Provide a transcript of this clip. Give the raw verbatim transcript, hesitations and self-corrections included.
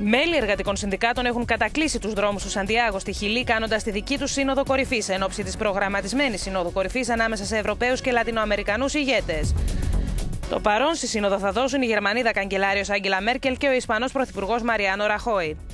Μέλη εργατικών συνδικάτων έχουν κατακλείσει τους δρόμους του Σαντιάγο στη Χιλή, κάνοντας τη δική τους σύνοδο κορυφής εν ώψη της προγραμματισμένης συνόδου κορυφής ανάμεσα σε Ευρωπαίους και Λατινοαμερικανούς ηγέτες. Το παρόν στη σύνοδο θα δώσουν η Γερμανίδα καγκελάριος Άγγελα Μέρκελ και ο Ισπανός πρωθυπουργός Μαριάνο Ραχόι.